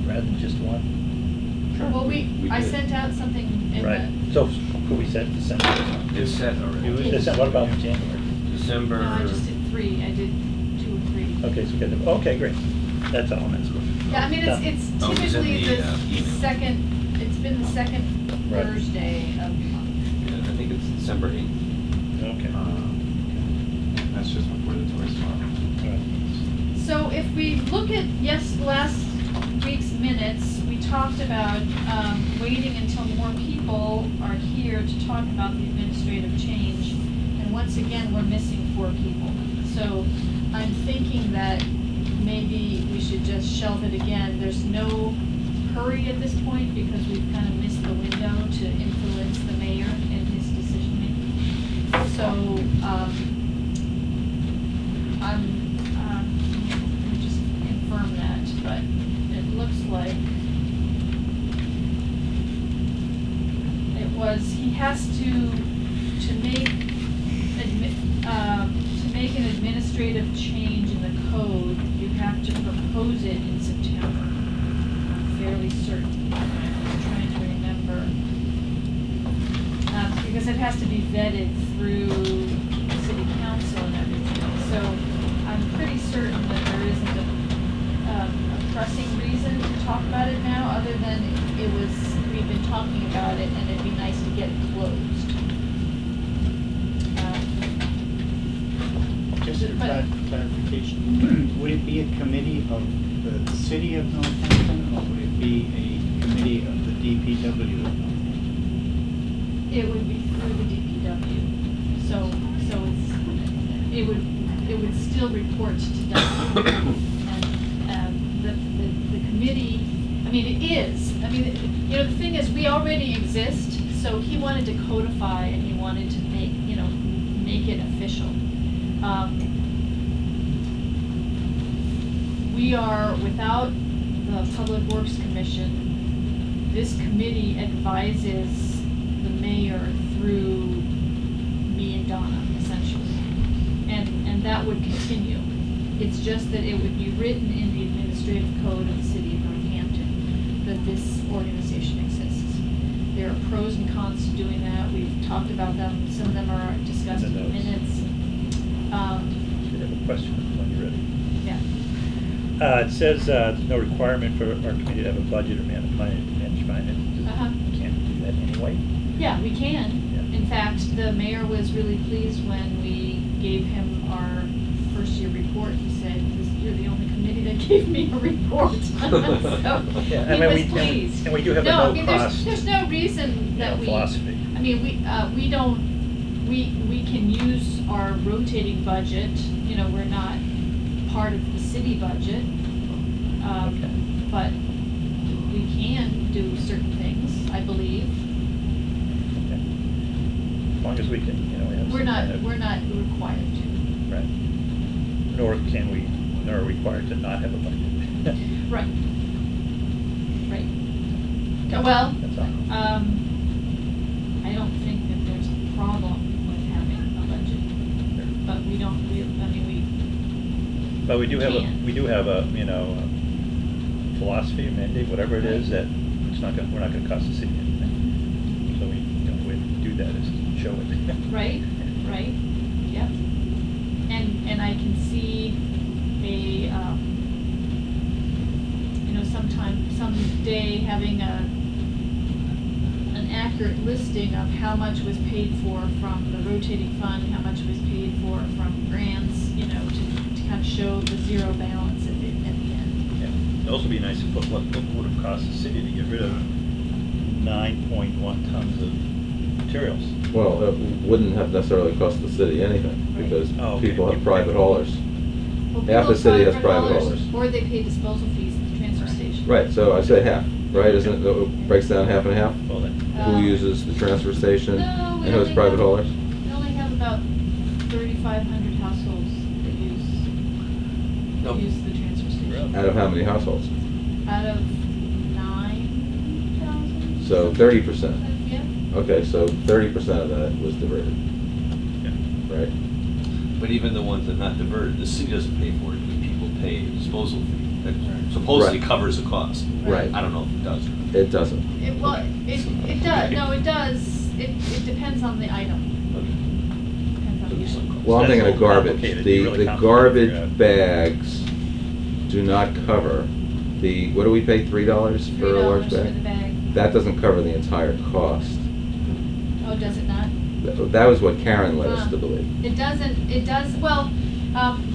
rather than just 1? Sure. Well, I sent out something in the... So could we set December? It's set already. What about January? December... No, I just did 3. I did 2 and 3. Okay, so we got okay, great. That's all I'm asking. Yeah, I mean, it's typically the second... It's been the second Thursday of the month. Yeah, I think it's December 8th. Okay. That's just before the toy swap. So if we look at last week's minutes, we talked about waiting until more people are here to talk about the administrative change, and once again we're missing 4 people. So I'm thinking that maybe we should just shelve it again. There's no hurry at this point because we've kind of missed the window to influence the mayor and his decision making. So. Let me just confirm that, but it looks like he has to make make an administrative change in the code, you have to propose it in September. I'm fairly certain. I'm just trying to remember. Because it has to be vetted through city council and everything. So I'm pretty certain that there isn't a pressing reason to talk about it now, other than it was, we've been talking about it and it'd be nice to get it closed. Just for clarification, would it be a committee of the city of Northampton, or would it be a committee of the DPW of Northampton? It would be through the DPW. So it's, it would still report to Doug. And the committee, I mean, it is. I mean, you know, the thing is, we already exist. So he wanted to codify, and he wanted to make, you know, make it official. We are, without the Public Works Commission, this committee advises the mayor through me and Donna, essentially. And that would continue. It's just that it would be written in the administrative code of the city of Northampton that this organization exists. There are pros and cons to doing that. We've talked about them. Some of them are discussed in the minutes. You have a question when you're ready. Yeah. It says there's no requirement for our committee to have a budget or manage finances. We can't do that anyway. Yeah, we can. Yeah. In fact, the mayor was really pleased when we gave him our first year report. He said, "You're the only committee that gave me a report." So yeah, he was pleased. And we do have a no cost. I mean, there's no reason that we. Philosophy. I mean, we don't. We can use our rotating budget. You know, we're not part of the city budget, okay. But we can do certain things, I believe. Okay. As long as we can, you know, we have we're not required to. Right. Nor can we, nor required to not have a budget. Right. Right. That's well, that's all. I don't think that there's a problem. But we don't. I mean, we. But we do have a. We do have a. You know, a philosophy, mandate, whatever it is, that it's not going. We're not going to cost the city anything. So we, you know, the way to do that is show it. Right. Right. Yep. And I can see a. You know, someday having an accurate listing of how much was paid for from the rotating fund, how much was paid for from grants, you know, to kind of show the zero balance at the end. Yeah. It'd also be nice to put what would have cost the city to get rid of 9.1 tons of materials. Well, it wouldn't have necessarily cost the city anything, right. Because people have private haulers. Well, half the city has private haulers. Or they pay disposal fees at the transfer station. Right, so I say half. Right, isn't it breaks down half and half? Well, who uses the transfer station and who's private haulers? We only have about 3,500 households that use the transfer station. Really? Out of how many households? Out of 9,000. So 30%. Yeah. Okay, so 30% of that was diverted. Yeah. Right. But even the ones that not diverted, the city doesn't pay for it. The people pay disposal fee. That supposedly covers the cost. Right. I don't know if it does. It doesn't. It does. No, it does. It depends on the item. Okay. Depends on the item. Well, I'm thinking of garbage. The garbage bags do not cover the. What do we pay? $3 for a large bag? For the bag. That doesn't cover the entire cost. Oh, does it not? That was what Karen led us to believe. It doesn't. It does. Well.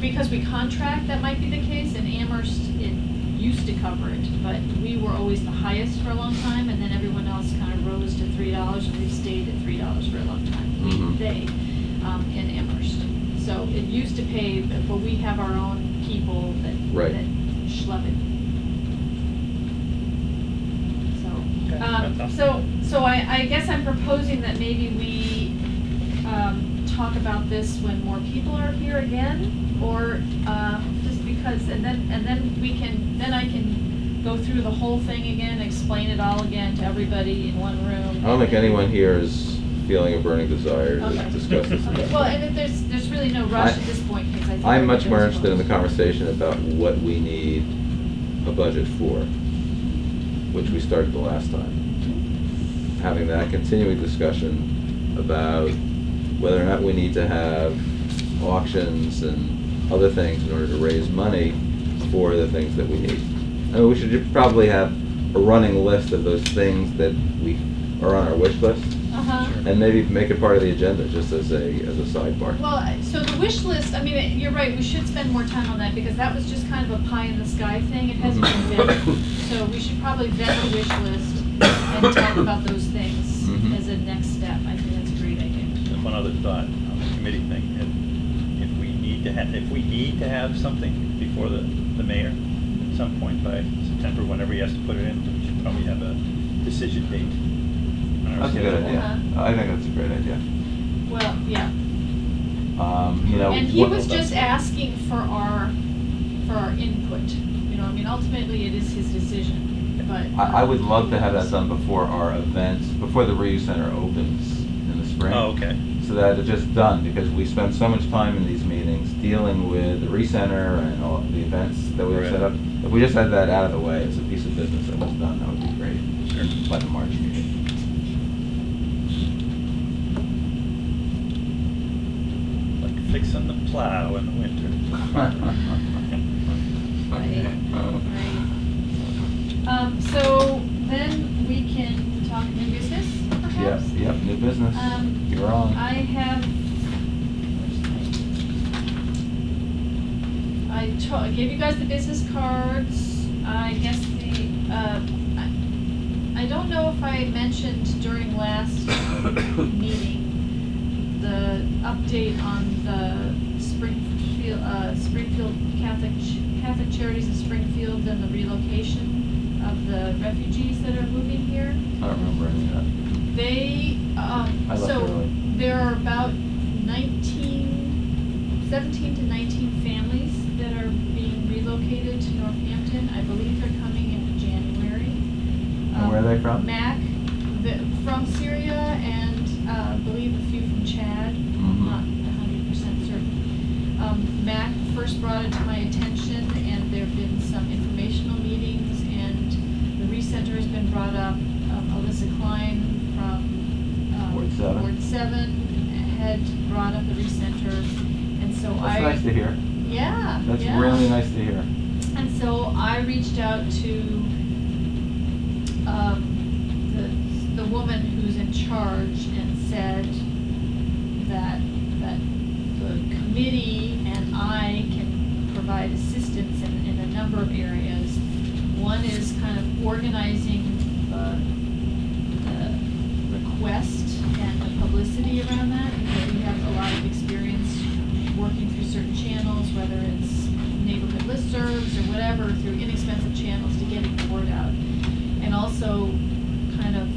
Because we contract, that might be the case. In Amherst, it used to cover it, but we were always the highest for a long time, and then everyone else kind of rose to $3, and we stayed at $3 for a long time. In Amherst, so it used to pay, but we have our own people that schlep it. So, I guess I'm proposing that maybe we. Talk about this when more people are here again, or just because, and then we can, then I can go through the whole thing again, explain it all again to everybody in one room. I don't think anyone here is feeling a burning desire to discuss this. Well, and if there's really no rush at this point, because I think I'm much more interested in the conversation about what we need a budget for, which we started the last time. Having that continuing discussion about whether or not we need to have auctions and other things in order to raise money for the things that we need. I mean, we should probably have a running list of those things that we are on our wish list, and maybe make it part of the agenda just as a sidebar. Well, so the wish list, I mean, you're right, we should spend more time on that because that was just kind of a pie in the sky thing. It hasn't been vetted. So we should probably vet the wish list and talk about those things as a next step. I think that's a great idea. And one other thought on the committee thing, if we need to have something before the mayor at some point by September, whenever he has to put it in, we should probably have a decision date. That's a good idea. I think that's a great idea. Well, yeah. You know, and he was just asking for our input. You know, I mean, ultimately it is his decision. But I would love to have that done before our events, before the ReCenter opens in the spring. Oh, okay. So that it's just done, because we spend so much time in these meetings dealing with the ReCenter and all the events that we have set up. If we just had that out of the way as a piece of business that was done, that would be great. Sure. By the March meeting. Fixing the plow in the winter. Right. So then we can talk new business, perhaps? Yes, yep, new business. You're on. I gave you guys the business cards. I guess the, I don't know if I mentioned during last meeting the update on the Springfield Catholic Charities of Springfield and the relocation of the refugees that are moving here. I don't remember any of that. They, there are about 17 to 19 families that are being relocated to Northampton. I believe they're coming in January. And where are they from? From Syria and I believe a few from Chad, I'm not 100% certain. Mac first brought it to my attention, and there have been some informational meetings, and the ReCenter has been brought up. Alyssa Klein from Ward 7 had brought up the ReCenter, and so that's nice to hear. Yeah. That's really nice to hear. And so I reached out to the woman who's in charge and said that the committee and I can provide assistance in a number of areas. One is kind of organizing the request and the publicity around that, because we have a lot of experience working through certain channels, whether it's neighborhood listservs or whatever, through inexpensive channels to getting the word out. And also kind of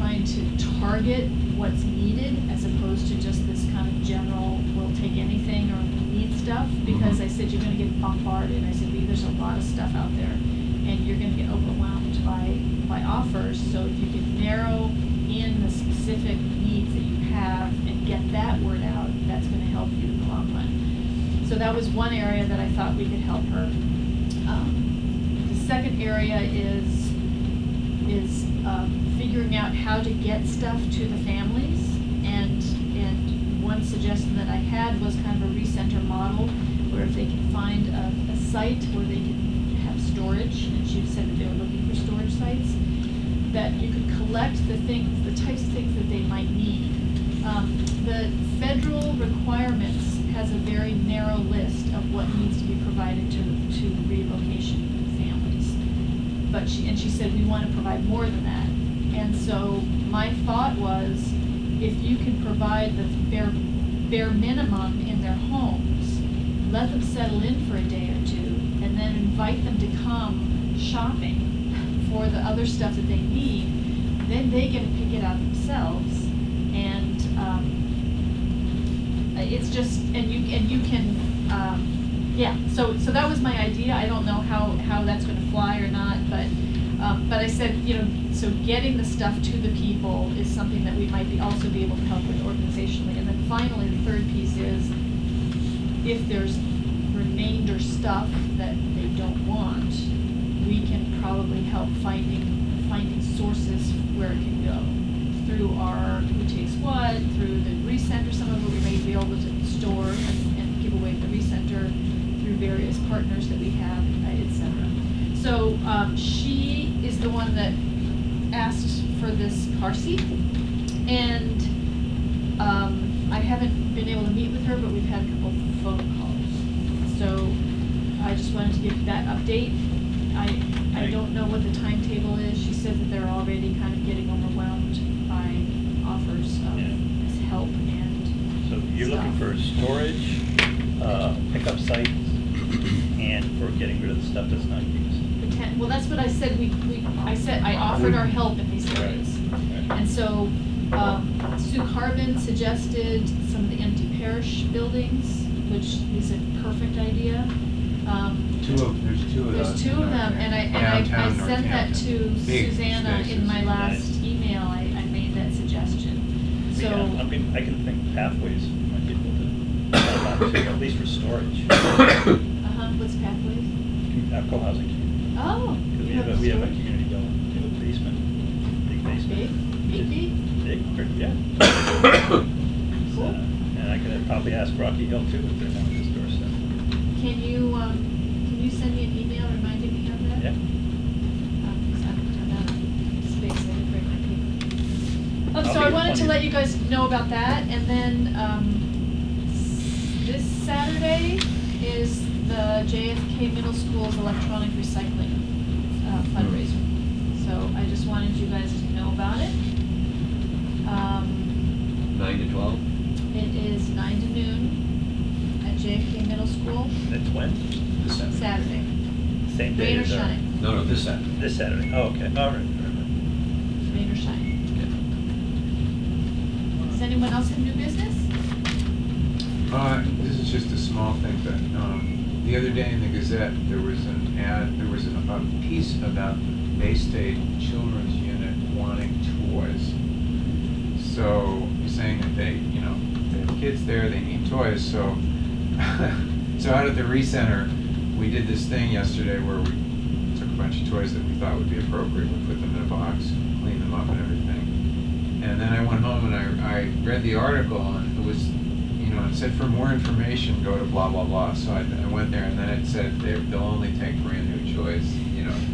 trying to target what's needed as opposed to just this kind of general we'll take anything or we need stuff, because I said you're going to get bombarded. I said there's a lot of stuff out there and you're going to get overwhelmed by offers. So if you can narrow in the specific needs that you have and get that word out, that's going to help you in the long run. So that was one area that I thought we could help her. The second area is figuring out how to get stuff to the families, and one suggestion that I had was kind of a ReCenter model where if they can find a site where they can have storage, and she said that they were looking for storage sites, that you could collect the types of things that they might need. The federal requirements has a very narrow list of what needs to be provided to relocation families. But she said we want to provide more than that. And so my thought was, if you can provide the bare minimum in their homes, let them settle in for a day or two, and then invite them to come shopping for the other stuff that they need, then they get to pick it out themselves. And it's just, and you can, so that was my idea. I don't know how that's going to fly or not, but But I said, you know, so getting the stuff to the people is something that we might be also be able to help with organizationally. And then finally, the third piece is if there's remainder stuff that they don't want, we can probably help finding sources where it can go through our who takes what, through the ReCenter. Some of it we may be able to store and give away at the ReCenter through various partners that we have, etc. So she is the one that asked for this car seat, and I haven't been able to meet with her, but we've had a couple phone calls. So I just wanted to give that update. I don't know what the timetable is. She said that they're already kind of getting overwhelmed by offers of help and so you're stuff. Looking for storage, pickup sites, and for getting rid of the stuff that's not used. Well, that's what I said. I offered our help in these areas, and so Sue Carbon suggested some of the empty parish buildings, which is a perfect idea. There's two of them, and I sent that to Susanna in my last email. I made that suggestion. So yeah, I can think Pathways might be able to at least for storage. What's Pathways? Co-housing. Oh, we have a community building. We have a basement, big basement. Big, yeah. Cool. And I could probably ask Rocky Hill too if they're down this door stuff. Can you send me an email reminding me of that? Yeah. Because I'm out of space. I didn't break my paper. Oh, so I wanted to let you guys know about that, and then this Saturday is the JFK Middle School's electronic recycling fundraiser. So I just wanted you guys to know about it. 9 to 12? It is 9 to noon at JFK Middle School. That's when? This Saturday. Same day. Rain or shine. No, this Saturday. This Saturday. Oh, okay. All right. Rain or shine. Okay. Does anyone else have new business? This is just a small thing, but the other day in the Gazette, there was an ad, there was a piece about the Bay State Children's Unit wanting toys. So, saying that they, you know, they have kids there, they need toys. So, so out at the ReCenter, we did this thing yesterday where we took a bunch of toys that we thought would be appropriate. We put them in a box, cleaned them up and everything. And then I went home and I read the article, and it was, it said, for more information, go to blah, blah, blah. So I went there, and then it said they'll only take brand new toys,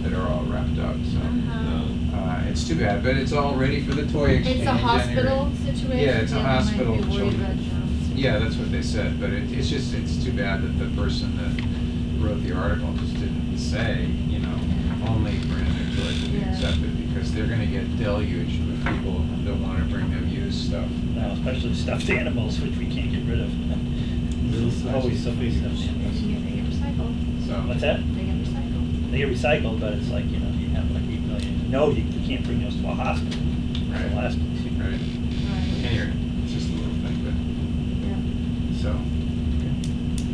that are all wrapped up. So it's too bad, but it's all ready for the Toy Exchange. It's a hospital situation. Yeah, it's a hospital. Yeah, that's what they said. But it's just, it's too bad that the person that wrote the article just didn't say, only brand new toys will be accepted, because they're going to get deluged with people that want to bring them used stuff. Now, especially stuffed animals, which we can't get rid of. Always somebody's stuffed animals. They get recycled. So what's that? They get recycled. They get recycled, but it's like, you have like 8 million. No, you can't bring those to a hospital. Right. The last place. Right. Anyway, it's just a little thing, but yeah. So. Yeah.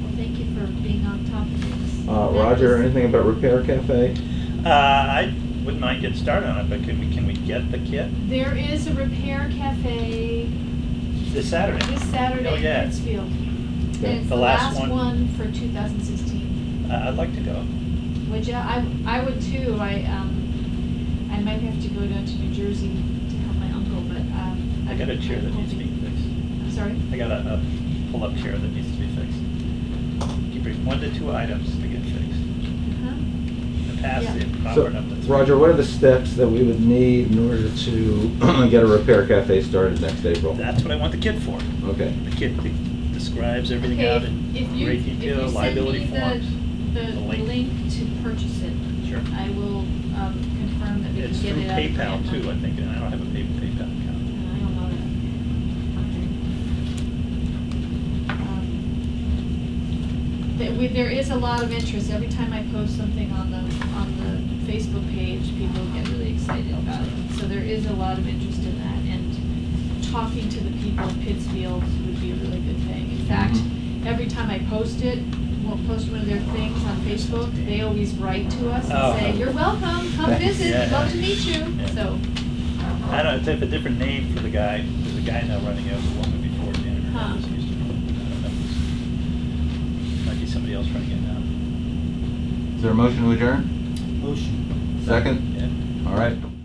Well, thank you for being on top of this. Roger, anything about Repair Cafe? I wouldn't mind getting started on it, but can we get the kit? There is a Repair Cafe this Saturday. In Pittsfield. And it's the last one for 2016. I'd like to go. Would you? I would too. I might have to go down to New Jersey to help my uncle, but I got a chair that needs to be fixed. I'm sorry? I got a pull-up chair that needs to be fixed. You bring 1 to 2 items to get fixed. So, Roger, what are the steps that we would need in order to get a Repair Cafe started next April? That's what I want the kit for. Okay. The kit describes everything out in great detail, liability forms. The link to purchase it. Sure. I will confirm that we can get it out. It's through PayPal too, I think, and I don't have a PayPal account. I don't know that. There is a lot of interest. Every time I post something on the Facebook page, people get really excited about it. So there is a lot of interest in that, and talking to the people of Pittsfield would be a really good thing. In fact, every time I post it, people post one of their things on Facebook, they always write to us and say, "You're welcome, come visit, love to meet you." Yeah. So I don't know, type a different name for the guy. There's a guy now running out of the woman before the internet. This used to be, I don't know. Might be somebody else running it now. Is there a motion to adjourn? Motion. Second? Yeah. All right.